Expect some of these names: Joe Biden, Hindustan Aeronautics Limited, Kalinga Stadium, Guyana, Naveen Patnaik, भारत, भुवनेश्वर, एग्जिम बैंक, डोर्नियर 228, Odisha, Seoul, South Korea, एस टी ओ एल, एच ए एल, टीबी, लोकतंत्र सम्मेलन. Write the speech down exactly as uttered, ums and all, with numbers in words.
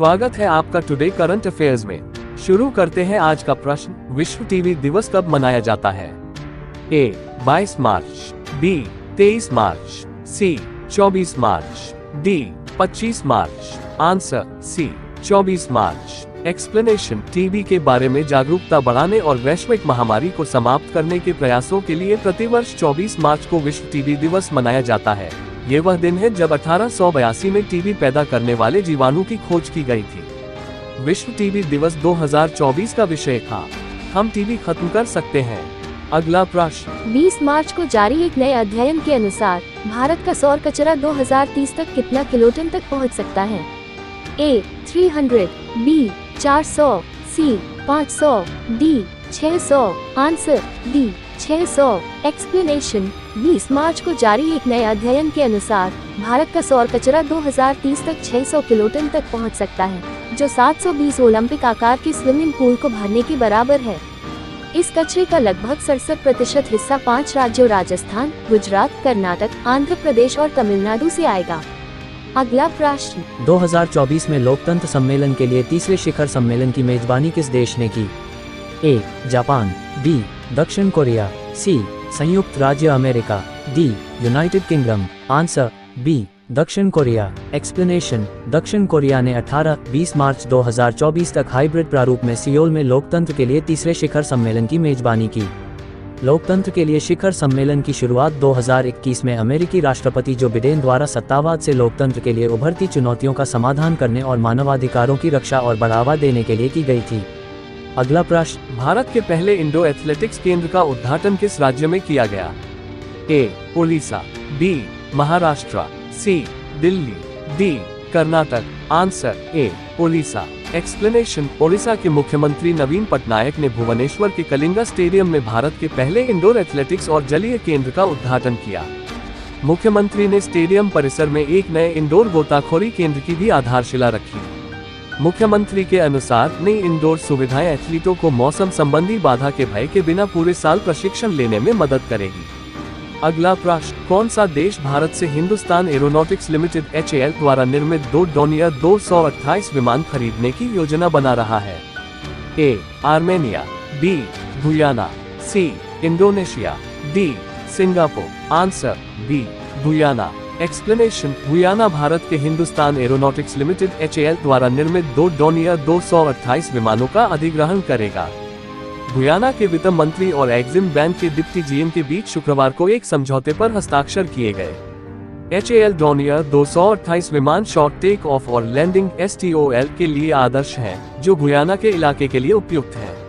स्वागत है आपका टुडे करंट अफेयर्स में। शुरू करते हैं आज का प्रश्न, विश्व टीवी दिवस कब मनाया जाता है? ए बाईस मार्च, बी तेईस मार्च, सी चौबीस मार्च, डी पच्चीस मार्च। आंसर सी चौबीस मार्च। एक्सप्लेनेशन, टीबी के बारे में जागरूकता बढ़ाने और वैश्विक महामारी को समाप्त करने के प्रयासों के लिए प्रतिवर्ष चौबीस मार्च को विश्व टीबी दिवस मनाया जाता है। ये वह दिन है जब अठारह सौ बयासी में टीबी पैदा करने वाले जीवाणु की खोज की गई थी। विश्व टीबी दिवस दो हजार चौबीस का विषय था, हम टीबी खत्म कर सकते हैं। अगला प्रश्न, बीस मार्च को जारी एक नए अध्ययन के अनुसार भारत का सौर कचरा दो हजार तीस तक कितना किलोटन तक पहुंच सकता है? ए तीन सौ, बी चार सौ, सी पाँच सौ, डी छह सौ। आंसर डी छह सौ। एक्सप्लेनेशन, बीस मार्च को जारी एक नए अध्ययन के अनुसार भारत का सौर कचरा दो हजार तीस तक छह सौ किलोटन तक पहुंच सकता है, जो सात सौ बीस ओलंपिक आकार के स्विमिंग पूल को भरने के बराबर है। इस कचरे का लगभग सड़सठ प्रतिशत हिस्सा पांच राज्यों राजस्थान, गुजरात, कर्नाटक, आंध्र प्रदेश और तमिलनाडु से आएगा। अगला प्रश्न, दो हजार चौबीस में लोकतंत्र सम्मेलन के लिए तीसरे शिखर सम्मेलन की मेजबानी किस देश ने की? ए जापान, बी दक्षिण कोरिया, सी संयुक्त राज्य America, D United Kingdom. Answer B दक्षिण कोरिया। एक्सप्लेनेशन, दक्षिण कोरिया ने अठारह बीस मार्च दो हजार चौबीस तक हाइब्रिड प्रारूप में सियोल में लोकतंत्र के लिए तीसरे शिखर सम्मेलन की मेजबानी की। लोकतंत्र के लिए शिखर सम्मेलन की शुरुआत दो हजार इक्कीस में अमेरिकी राष्ट्रपति जो बिडेन द्वारा सत्तावाद से लोकतंत्र के लिए उभरती चुनौतियों का समाधान करने और मानवाधिकारों की रक्षा और बढ़ावा देने के लिए की गई थी। अगला प्रश्न, भारत के पहले इंडो एथलेटिक्स केंद्र का उद्घाटन किस राज्य में किया गया? A Odisha, B Maharashtra, C Delhi, D Karnataka. Answer A Odisha. Explanation, Odisha के मुख्यमंत्री नवीन पटनायक ने भुवनेश्वर के कलिंगा स्टेडियम में भारत के पहले इंडोर एथलेटिक्स और जलीय केंद्र का उद्घाटन किया। मुख्यमंत्री ने स्टेडियम परिसर में एक नए इंडोर गोताखोरी केंद्र की भी आधारशिला रखी। मुख्यमंत्री के अनुसार नई इंडोर सुविधाएं एथलीटों को मौसम संबंधी बाधा के भय के बिना पूरे साल प्रशिक्षण लेने में मदद करेगी। अगला प्रश्न, कौन सा देश भारत से Hindustan Aeronautics Limited एच ए एल द्वारा निर्मित दो डॉर्नियर दो सौ अट्ठाईस विमान खरीदने की योजना बना रहा है? A Armenia, B Guyana, C Indonesia, D Singapore. Answer B Guyana. Explanation, Guyana भारत के Hindustan Aeronautics Limited एच ए एल द्वारा निर्मित दो डॉर्नियर दो सौ अट्ठाईस विमानों का अधिग्रहण करेगा। गुयाना के वित्त मंत्री और एग्जिम बैंक के डिप्टी जी एम के बीच शुक्रवार को एक समझौते पर हस्ताक्षर किए गए। एच ए एल डॉर्नियर दो सौ अट्ठाईस विमान शॉर्ट टेक ऑफ और landing एस टी ओ एल के लिए आदर्श हैं, जो गुयाना के इलाके के लिए उपयुक्त है।